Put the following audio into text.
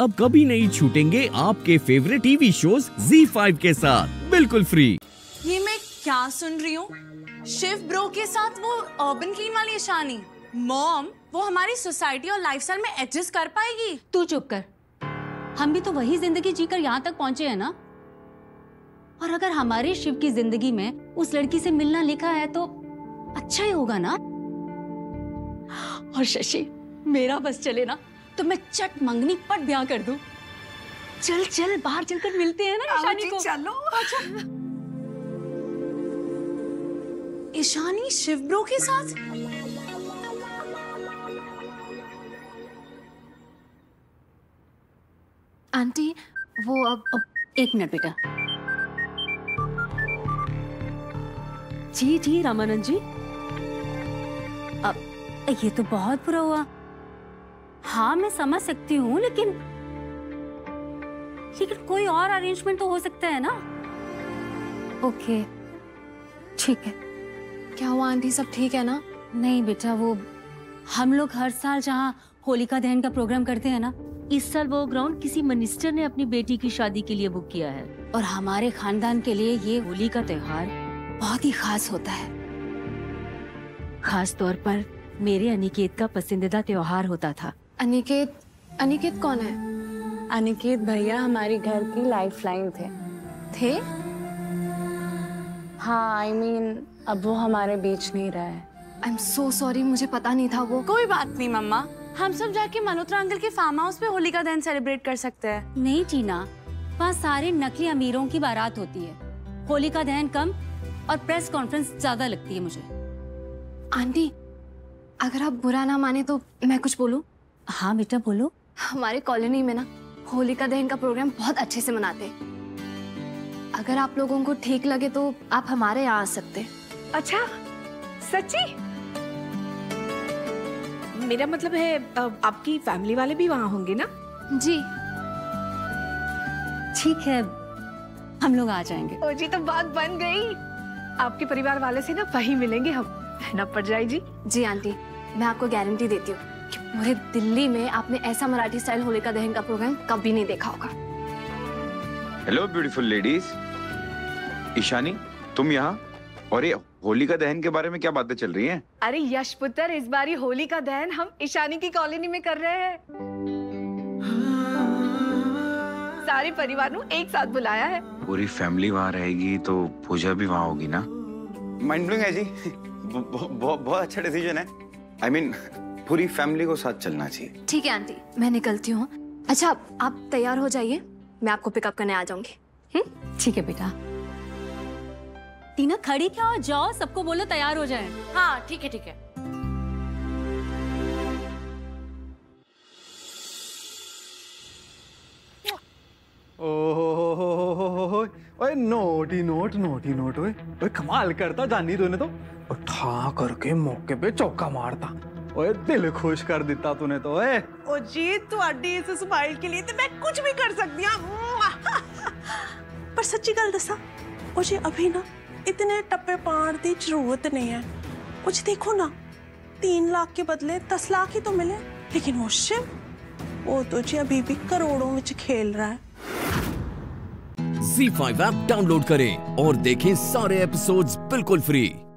अब कभी नहीं छूटेंगे आपके फेवरेट टीवी शोज Z5 के साथ बिल्कुल फ्री। ये मैं क्या सुन रही हूँ? शिव ब्रो के साथ वो अर्बन क्लीन वाली इशानी। मॉम, वो हमारी सोसाइटी और लाइफस्टाइल में एडजस्ट कर पाएगी? तू चुप कर। हम भी तो वही जिंदगी जीकर यहाँ तक पहुँचे है ना। और अगर हमारे शिव की जिंदगी में उस लड़की से मिलना लिखा है तो अच्छा ही होगा ना। और शशि, मेरा बस चले ना तो मैं चट मंगनी पट ब्याह कर दूं। चल चल बाहर चलकर मिलते हैं ना इशानी को। चलो। अच्छा। इशानी शिव ब्रो के साथ? आंटी वो अब एक मिनट बेटा। जी जी रामानंद जी। अब ये तो बहुत बुरा हुआ। हाँ मैं समझ सकती हूँ, लेकिन कोई और अरेंजमेंट तो हो सकता है ना। ओके ठीक है। क्या हुआ आंटी, सब ठीक है ना? नहीं बेटा, वो हम लोग हर साल जहाँ होलिका दहन का प्रोग्राम करते हैं ना, इस साल वो ग्राउंड किसी मिनिस्टर ने अपनी बेटी की शादी के लिए बुक किया है। और हमारे खानदान के लिए ये होली का त्योहार बहुत ही खास होता है। खास तौर पर मेरे अनिकेत का पसंदीदा त्योहार होता था। अनिकेत? अनिकेत कौन है? अनिकेत भैया हमारे घर की लाइफलाइन थे। हाँ, I mean, अब वो हमारे बीच नहीं रहा है। I'm so sorry, मुझे पता नहीं था वो। कोई बात नहीं मम्मा, हम सब जाके मल्होत्रा अंकल के फार्म हाउस पे होली का दहन सेलिब्रेट कर सकते हैं। नहीं टीना, वहाँ सारे नकली अमीरों की बारात होती है। होली का दहन कम और प्रेस कॉन्फ्रेंस ज्यादा लगती है मुझे। आंटी अगर आप बुरा ना माने तो मैं कुछ बोलूं? हाँ बेटा बोलो। हमारे कॉलोनी में ना होलिका दहन का प्रोग्राम बहुत अच्छे से मनाते हैं। अगर आप लोगों को ठीक लगे तो आप हमारे यहाँ आ सकते हैं। अच्छा सच्ची? मेरा मतलब है आपकी फैमिली वाले भी वहाँ होंगे ना? जी ठीक है, हम लोग आ जाएंगे। ओ जी, तो बात बन गई। आपके परिवार वाले से ना वही मिलेंगे हम, है ना परजाई जी? जी आंटी, मैं आपको गारंटी देती हूँ कि पूरे दिल्ली में आपने ऐसा मराठी स्टाइल होलिका दहन का प्रोग्राम कभी नहीं देखा होगा। Hello beautiful ladies. इशानी तुम यहाँ? और ये होलिका दहन के बारे में क्या बातें चल रही हैं? अरे यशपुत्र, इस बारी होली का दहन हम इशानी की कॉलोनी में कर रहे हैं। सारे परिवार को एक साथ बुलाया है। पूरी फैमिली वहाँ रहेगी तो पूजा भी वहाँ होगी ना? माइंड ब्लोइंग है जी। बहुत अच्छा डिसीजन है। I mean, पूरी फैमिली को साथ चलना चाहिए। ठीक है आंटी, मैं निकलती हूँ। अच्छा आप तैयार हो जाइए, मैं आपको पिकअप करने आ जाऊंगी। ठीक है बेटा। टीना खड़ी क्या हो जाओ, सबको बोलो तैयार हो जाए। हाँ ठीक है ठीक है। ओए नोटी नोट ओए कमाल करता जानी तूने तो। उठा करके मौके पे चौका मारता। ओए दिल खुश कर देता तूने तो। ओए ओ जी, तुहाडी इस स्माइल के लिए तो मैं कुछ भी कर सकती हां। पर सच्ची गल दसा ओ जी, अभी ना इतने टप्पे पार दी जरूरत नहीं है। कुछ देखो ना, 3 लाख के बदले 10 लाख ही तो मिले। लेकिन वो शिव, वो तो जी अभी भी करोड़ों में खेल रहा है। Z5 ऐप डाउनलोड करें और देखें सारे एपिसोड्स बिल्कुल फ्री।